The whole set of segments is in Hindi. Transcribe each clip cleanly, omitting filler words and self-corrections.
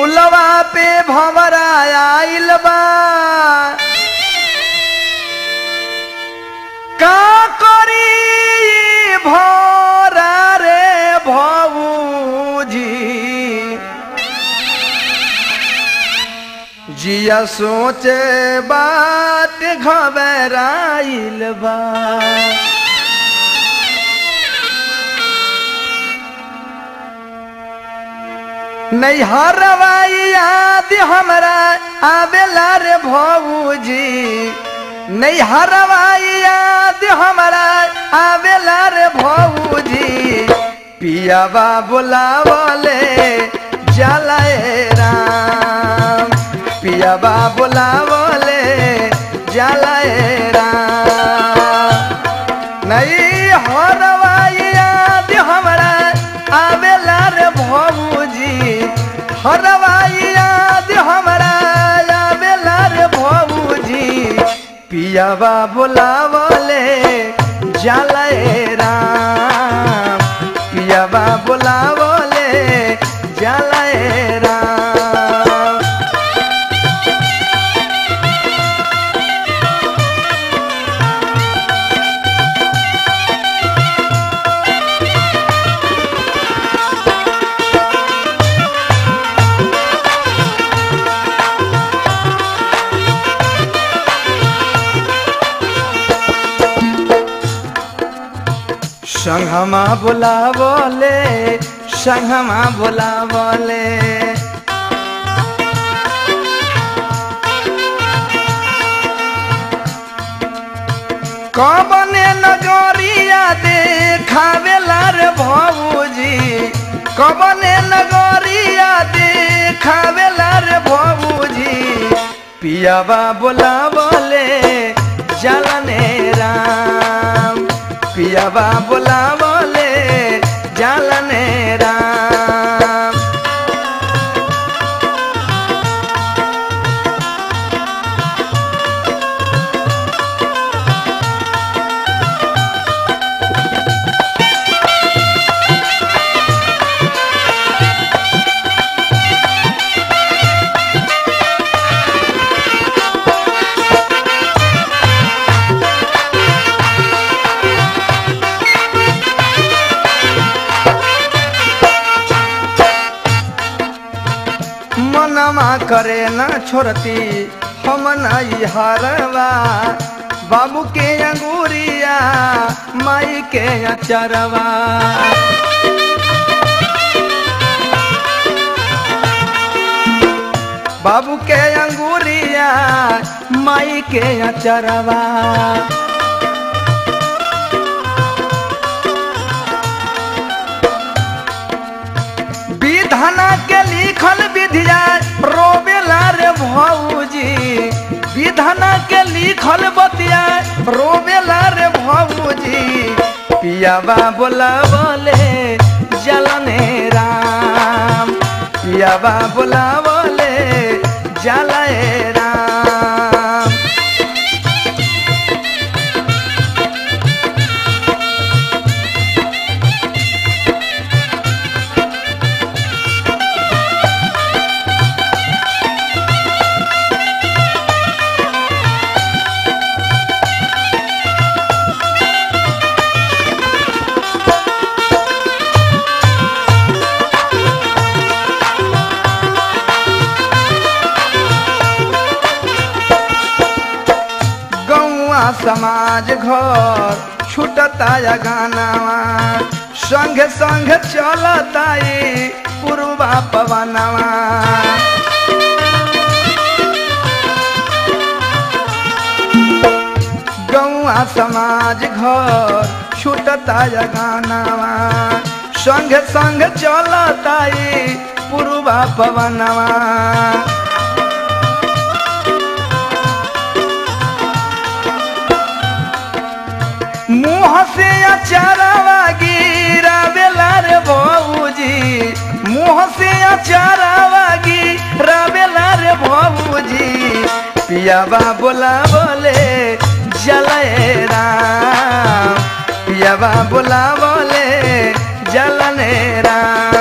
पुलवा पे भंवरा आइल बा, का करी भौरा रे भौजी। जिया सोचे बात घबराइल बा, नैहरवा याद हमरा आवेला रे भौजी। नैहरवा याद हमरा आवेला रे भौजी, पियावा बुलावले जलाए राम। पियावा बुलावले जलाए राम। नैहरवा याद हमरा आवेला रे भौजी। हरवा याद हमरा आवेला रे भौजी, पियावा बुलावले जलाए राम। पियावा बुलावले जलाए राम। संगमा बुलावले, संगमा बुलावले, कबने नगरिया देखावेला रे भौजी। कबने नगरिया देखावेला रे भौजी, पियावा बुलावले जलाने राम। पियावा बुलावले जलाने राम। करे ना छोड़ती हम नैहरवा, बाबू के अंगूरिया माई के अचरवा। बाबू के अंगूरिया माई के अचरवा, विधाना के लिखल विधिया रोवेला रे भौजी। विधाना के लिखल बतिया रोवेला रे भौजी, पियावा बुलावले जलाने राम। पियावा बुलावले जलाए राम। समाज घर छूटता गानावा, संग संग चलता पुरवा पवनावा। गौआ समाज घर छूटता गानावा, संग संग चलता पुरवा पवनावा। मुँह से अचारवा गिरावेला रे भौजी। मुँह से अचारवा गिरावेला रे भौजी, पियावा बुलावले जलाए राम। पियावा बुलावले जलाने राम।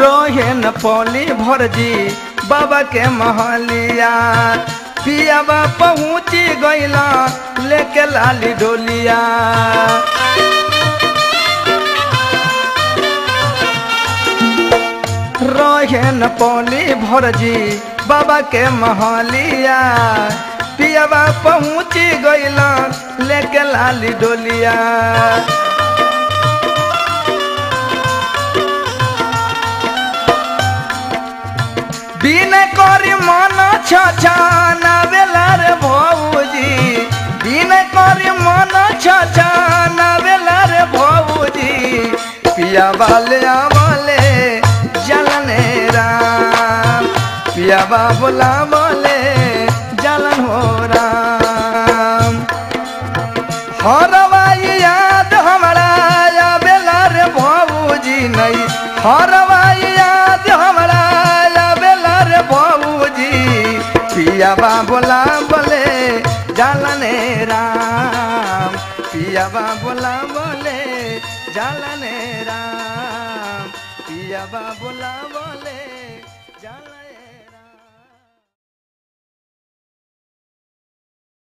रोहे न पौली भौजी बाबा के महलिया, पिया बा पहुँची गईला लेके लाली डोलिया। रोहे न पौली भौजी बाबा के महलिया, पिया बा पहुँची गईला लेके लाली डोलिया। बिना करी माना छछान अवेला रे भौजी, बिना करी माना छछान अवेला रे भौजी, पिया वाले आवले जलने राम, पिया बाबुला बोले जलन हो राम। हरबा याद हमरा अवेला रे भौजी नहीं, हरबा याद हमरा अवेला रे भौजी, पिया बाबुला बोले जलने राम, पिया बाबुला बोले जलने राम, पिया बाबुला बोले।